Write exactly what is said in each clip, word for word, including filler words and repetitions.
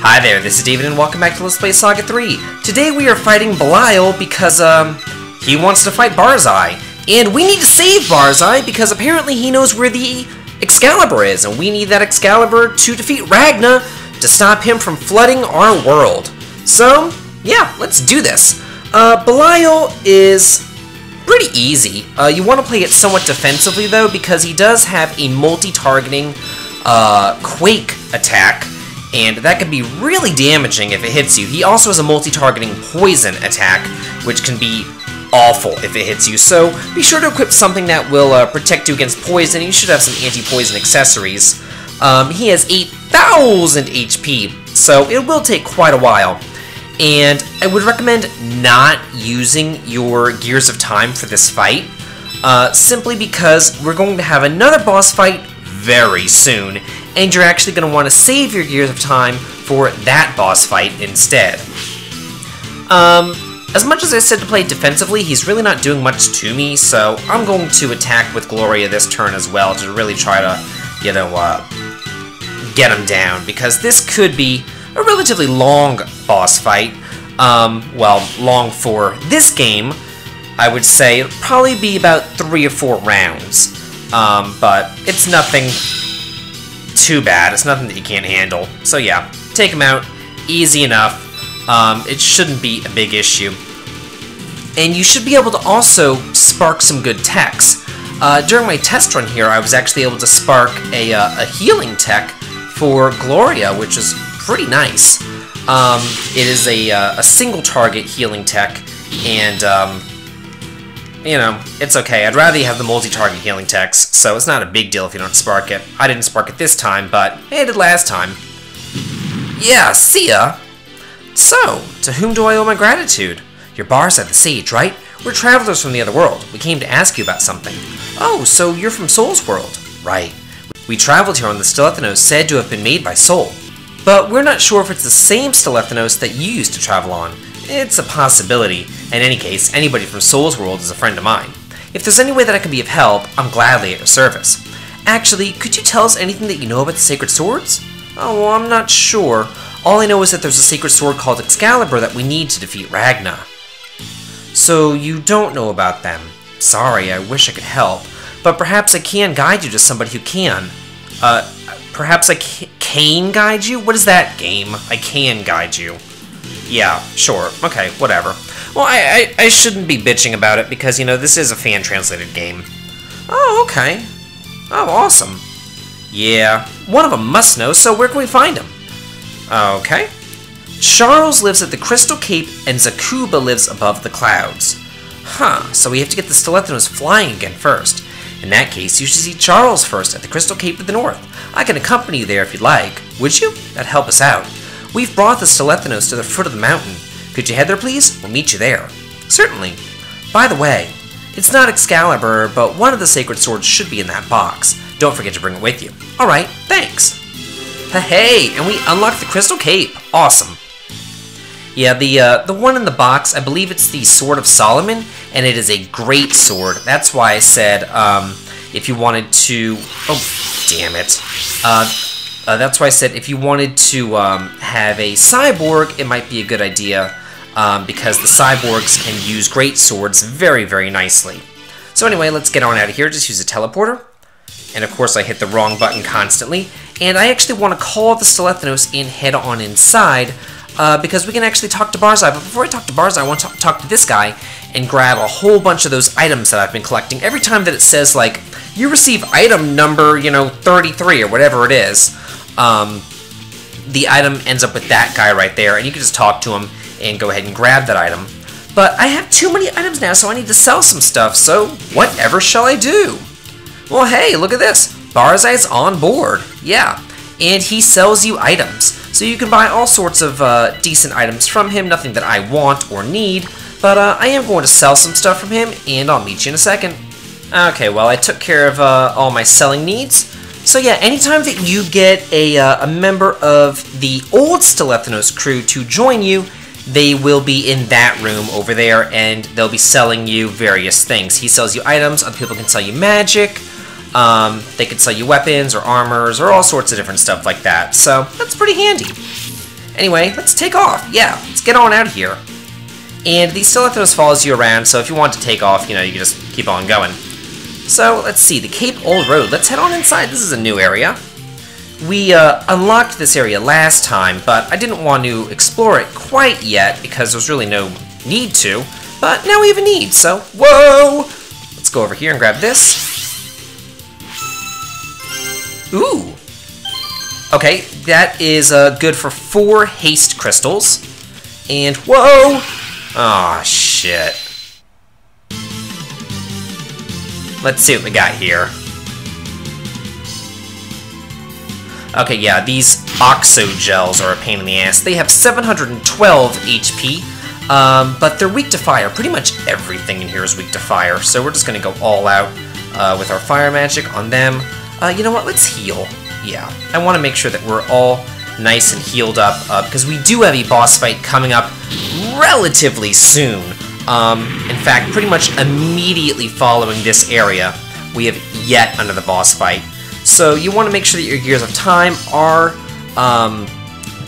Hi there, this is David and welcome back to Let's Play Saga three. Today we are fighting Belial because, um, he wants to fight Barzai. And we need to save Barzai because apparently he knows where the Excalibur is, and we need that Excalibur to defeat Ragna to stop him from flooding our world. So, yeah, let's do this. Uh, Belial is pretty easy. Uh, you want to play it somewhat defensively though because he does have a multi-targeting, uh, Quake attack. And that can be really damaging if it hits you. He also has a multi-targeting poison attack, which can be awful if it hits you. So be sure to equip something that will uh, protect you against poison. You should have some anti-poison accessories. Um, he has eight thousand H P, so it will take quite a while. And I would recommend not using your Gears of Time for this fight, uh, simply because we're going to have another boss fight very soon. And you're actually going to want to save your Gears of Time for that boss fight instead. Um, as much as I said to play defensively, he's really not doing much to me, so I'm going to attack with Gloria this turn as well to really try to, you know, uh, get him down, because this could be a relatively long boss fight. Um, well, long for this game, I would say it'll probably be about three or four rounds, um, but it's nothing too bad. It's nothing that you can't handle. So yeah, take him out. Easy enough. Um, it shouldn't be a big issue. And you should be able to also spark some good techs. Uh, during my test run here, I was actually able to spark a, uh, a healing tech for Gloria, which is pretty nice. Um, it is a, uh, a single target healing tech, and um, you know, it's okay. I'd rather you have the multi-target healing techs, so it's not a big deal if you don't spark it. I didn't spark it this time, but I did last time. Yeah, see ya! So, to whom do I owe my gratitude? You're Barzai the Sage, right? We're travelers from the other world. We came to ask you about something. Oh, so you're from Soul's world. Right. We traveled here on the Stelathanos said to have been made by Soul. But we're not sure if it's the same Stelathanos that you used to travel on. It's a possibility. In any case, anybody from Soul's world is a friend of mine. If there's any way that I can be of help, I'm gladly at your service. Actually, could you tell us anything that you know about the Sacred Swords? Oh, well, I'm not sure. All I know is that there's a Sacred Sword called Excalibur that we need to defeat Ragna. So you don't know about them. Sorry, I wish I could help. But perhaps I can guide you to somebody who can. Uh, perhaps I ca- can guide you? What is that game? I can guide you. Yeah, sure. Okay, whatever. Well, I, I, I shouldn't be bitching about it because, you know, this is a fan-translated game. Oh, okay. Oh, awesome. Yeah, one of them must know, so where can we find him? Okay. Charles lives at the Crystal Cape, and Zakuba lives above the clouds. Huh, so we have to get the Stelathanos flying again first. In that case, you should see Charles first at the Crystal Cape to the north. I can accompany you there if you'd like. Would you? That'd help us out. We've brought the Stelathanos to the foot of the mountain. Could you head there, please? We'll meet you there. Certainly. By the way, it's not Excalibur, but one of the Sacred Swords should be in that box. Don't forget to bring it with you. Alright, thanks. Hey, and we unlocked the Crystal Cape. Awesome. Yeah, the uh, the one in the box, I believe it's the Sword of Solomon, and it is a great sword. That's why I said, um, if you wanted to... Oh, damn it. Uh... Uh, that's why I said if you wanted to um, have a cyborg, it might be a good idea, um, because the cyborgs can use great swords very, very nicely. So anyway, let's get on out of here. Just use a teleporter. And of course I hit the wrong button constantly. And I actually want to call the Stelathanos and head on inside, uh, because we can actually talk to Barzai. But before I talk to Barzai, I want to talk to this guy and grab a whole bunch of those items that I've been collecting. Every time that it says, like, you receive item number, you know, thirty-three or whatever it is, Um, the item ends up with that guy right there, and you can just talk to him and go ahead and grab that item. But I have too many items now, so I need to sell some stuff, so whatever shall I do? Well, hey, look at this. Barzai's on board. Yeah, and he sells you items. So you can buy all sorts of uh, decent items from him, nothing that I want or need, but uh, I am going to sell some stuff from him, and I'll meet you in a second. Okay, well, I took care of uh, all my selling needs. So yeah, anytime that you get a, uh, a member of the old Stelathanos crew to join you, they will be in that room over there, and they'll be selling you various things. He sells you items, other people can sell you magic, um, they can sell you weapons or armors or all sorts of different stuff like that. So that's pretty handy. Anyway, let's take off. Yeah, let's get on out of here. And the Stelathanos follows you around, so if you want to take off, you know, you can just keep on going. So, let's see, the Cape Old Road. Let's head on inside. This is a new area. We uh, unlocked this area last time, but I didn't want to explore it quite yet, because there's really no need to. But now we have a need, so, whoa! Let's go over here and grab this. Ooh! Okay, that is uh, good for four haste crystals. And, whoa! Aw, shit. Let's see what we got here. Okay, yeah, these Oxo-Gels are a pain in the ass. They have seven hundred twelve H P, um, but they're weak to fire. Pretty much everything in here is weak to fire, so we're just gonna go all out uh, with our fire magic on them. Uh, you know what, let's heal. Yeah, I want to make sure that we're all nice and healed up, uh, because we do have a boss fight coming up relatively soon. Um, in fact, pretty much immediately following this area, we have yet another boss fight. So you want to make sure that your Gears of Time are um,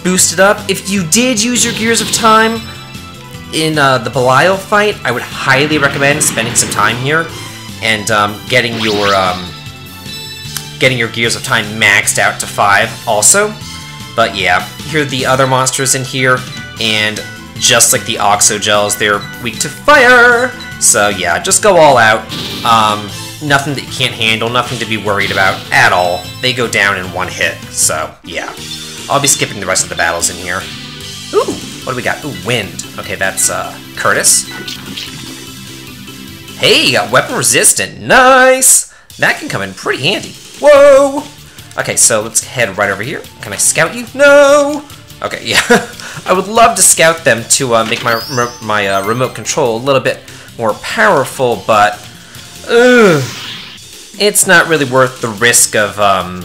boosted up. If you did use your Gears of Time in uh, the Belial fight, I would highly recommend spending some time here and um, getting your um, getting your Gears of Time maxed out to five also. But yeah, here are the other monsters in here, and just like the Oxo-Gels, they're weak to fire! So yeah, just go all out. Um, nothing that you can't handle, nothing to be worried about at all. They go down in one hit, so yeah. I'll be skipping the rest of the battles in here. Ooh, what do we got? Ooh, wind. Okay, that's uh, Curtis. Hey, you got Weapon-Resistant, nice! That can come in pretty handy. Whoa! Okay, so let's head right over here. Can I scout you? No! Okay, yeah. I would love to scout them to uh, make my, my uh, remote control a little bit more powerful, but uh, it's not really worth the risk of um,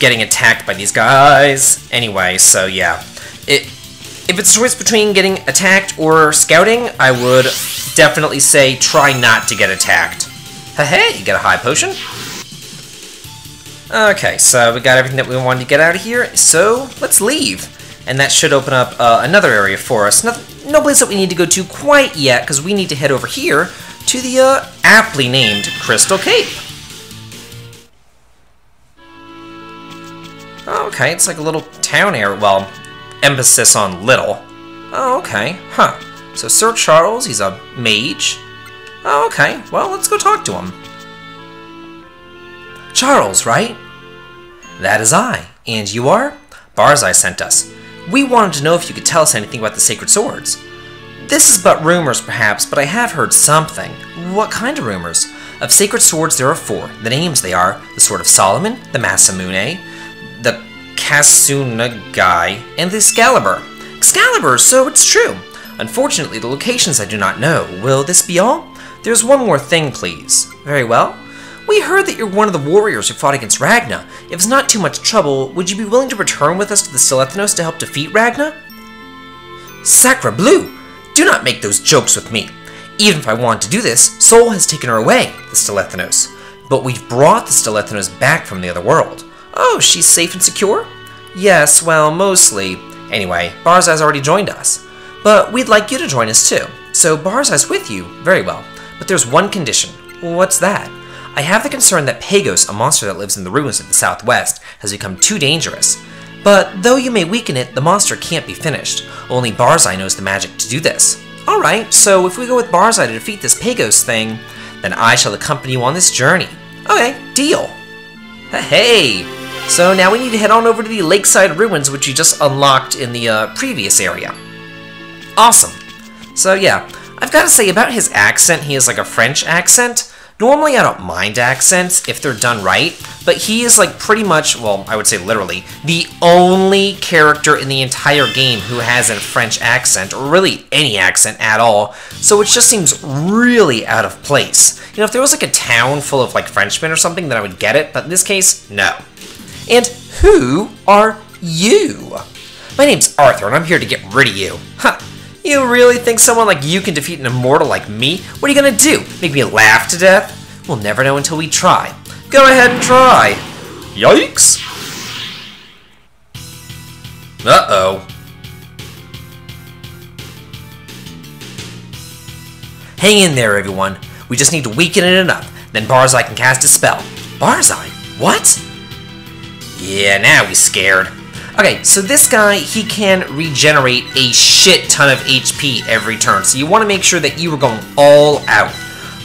getting attacked by these guys. Anyway, so yeah. It, if it's a choice between getting attacked or scouting, I would definitely say try not to get attacked. Hey, you got a high potion? Okay, so we got everything that we wanted to get out of here, so let's leave. And that should open up uh, another area for us. No, no place that we need to go to quite yet, because we need to head over here to the uh, aptly named Crystal Cape. Oh, okay, it's like a little town area. Well, emphasis on little. Oh, okay, huh. So Sir Charles, he's a mage. Oh, okay, well, let's go talk to him. Charles, right? That is I. And you are? Barzai sent us. We wanted to know if you could tell us anything about the Sacred Swords. This is but rumors, perhaps, but I have heard something. What kind of rumors? Of Sacred Swords there are four. The names they are the Sword of Solomon, the Masamune, the Kusanagi, and the Excalibur. Excalibur, so it's true. Unfortunately, the locations I do not know. Will this be all? There's one more thing, please. Very well. We heard that you're one of the warriors who fought against Ragna. If it's not too much trouble, would you be willing to return with us to the Stelathanos to help defeat Ragna? Sacre bleu! Do not make those jokes with me. Even if I wanted to do this, Soul has taken her away, the Stelathanos. But we've brought the Stelathanos back from the other world. Oh, she's safe and secure? Yes, well, mostly. Anyway, Barzai's already joined us. But we'd like you to join us too. So Barzai's with you, very well. But there's one condition. What's that? I have the concern that Pagos, a monster that lives in the ruins of the southwest, has become too dangerous. But though you may weaken it, the monster can't be finished. Only Barzai knows the magic to do this. Alright, so if we go with Barzai to defeat this Pagos thing, then I shall accompany you on this journey. Okay, deal. Hey! So now we need to head on over to the lakeside ruins, which you just unlocked in the uh, previous area. Awesome. So yeah, I've got to say about his accent, he has like a French accent. Normally, I don't mind accents if they're done right, but he is like pretty much, well, I would say literally, the only character in the entire game who has a French accent, or really any accent at all, so it just seems really out of place. You know, if there was like a town full of like Frenchmen or something, then I would get it, but in this case, no. And who are you? My name's Arthur, and I'm here to get rid of you. Huh. You really think someone like you can defeat an immortal like me? What are you gonna do? Make me laugh to death? We'll never know until we try. Go ahead and try! Yikes! Uh-oh. Hang in there, everyone. We just need to weaken it enough. Then Barzai can cast a spell. Barzai? What? Yeah, now he's scared. Okay, so this guy, he can regenerate a shit ton of H P every turn. So you want to make sure that you are going all out.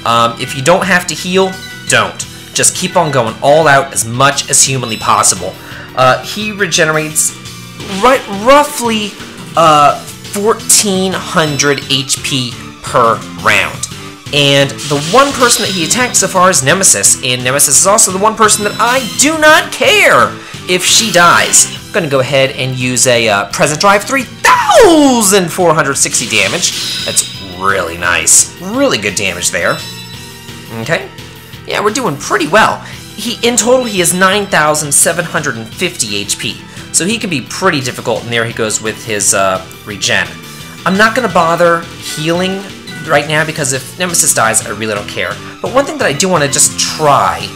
Um, if you don't have to heal, don't. Just keep on going all out as much as humanly possible. Uh, he regenerates right, roughly uh, fourteen hundred H P per round. And the one person that he attacks so far is Nemesis, and Nemesis is also the one person that I do not care if she dies. I'm going to go ahead and use a uh, Present Drive, three thousand four hundred sixty damage. That's really nice. Really good damage there. Okay. Yeah, we're doing pretty well. He, in total, he has nine thousand seven hundred fifty H P, so he can be pretty difficult, and there he goes with his uh, regen. I'm not going to bother healing right now, because if Nemesis dies, I really don't care. But one thing that I do want to just try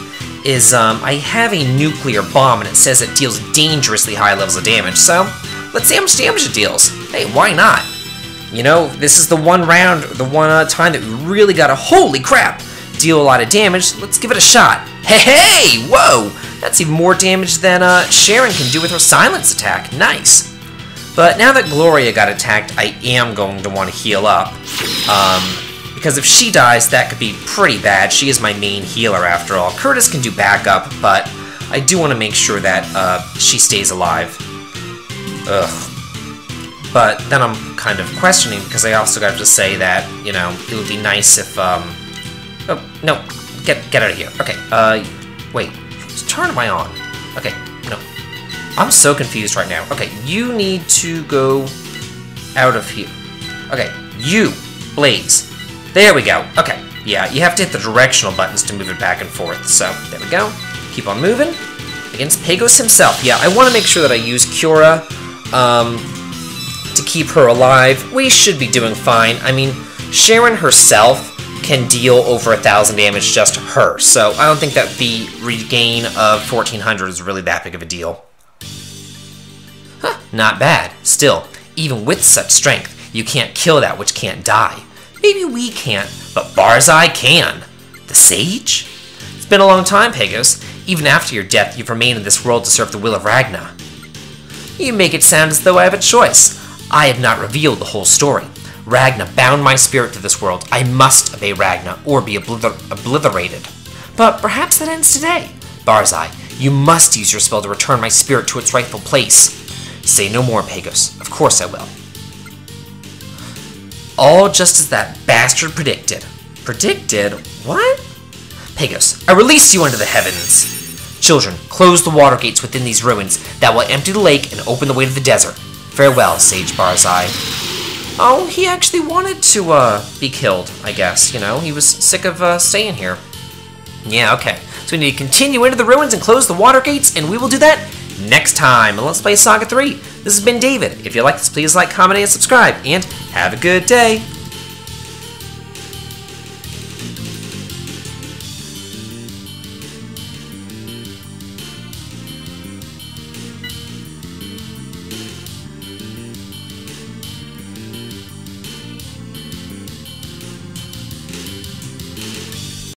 is um, I have a nuclear bomb, and it says it deals dangerously high levels of damage, so let's see how much damage it deals. Hey, why not? You know, this is the one round, the one uh, time that we really got a holy crap deal a lot of damage. Let's give it a shot. Hey, hey! Whoa! That's even more damage than uh, Sharon can do with her silence attack. Nice. But now that Gloria got attacked, I am going to want to heal up. Um, because if she dies, that could be pretty bad. She is my main healer, after all. Curtis can do backup, but I do want to make sure that uh, she stays alive. Ugh. But then I'm kind of questioning, because I also got to say that, you know, it would be nice if... Um... Oh, no. Get, get out of here. Okay, uh... wait. Whose turn am I on? Okay, no. I'm so confused right now. Okay, you need to go out of here. Okay, you, Blaze. There we go. Okay, yeah, you have to hit the directional buttons to move it back and forth. So, there we go. Keep on moving. Against Pagos himself. Yeah, I want to make sure that I use Cura um, to keep her alive. We should be doing fine. I mean, Sharon herself can deal over a thousand damage just to her. So, I don't think that the regain of fourteen hundred is really that big of a deal. Huh, not bad. Still, even with such strength, you can't kill that which can't die. Maybe we can't, but Barzai can. The Sage? It's been a long time, Pagos. Even after your death, you've remained in this world to serve the will of Ragna. You make it sound as though I have a choice. I have not revealed the whole story. Ragna bound my spirit to this world. I must obey Ragna or be obliter- obliterated. But perhaps that ends today. Barzai, you must use your spell to return my spirit to its rightful place. Say no more, Pagos. Of course I will. All just as that bastard predicted. Predicted? What? Pagos, I release you under the heavens. Children, close the water gates within these ruins that will empty the lake and open the way to the desert. Farewell, Sage Barzai. Oh, he actually wanted to, uh, be killed, I guess. You know, he was sick of, uh, staying here. Yeah, okay. So we need to continue into the ruins and close the water gates, and we will do that next time. Let's Play Saga three. This has been David. If you like this, please like, comment, and subscribe. And have a good day.